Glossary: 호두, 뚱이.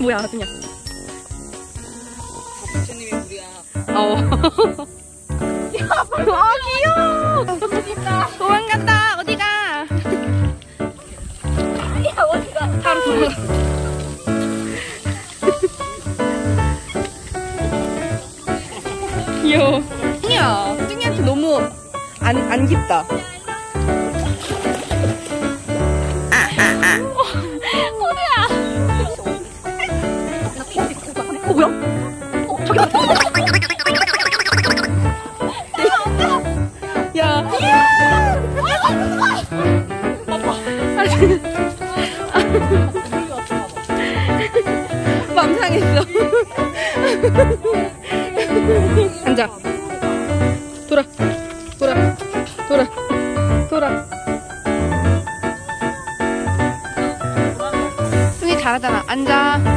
뭐야 그냥. 부처님이 우리야. 어. 야, 아 귀여워. 도망간다. 어디가? 야 어디가? 바로 도망가. 귀여워. 뚱이야. 뚱이한테 너무 안 깊다. 호두야. 뭐야? 저기 왔다. 야. 맘상했어. 앉아. 돌아. 돌아. 돌아. 돌아. 뚱이 잘하잖아. 앉아.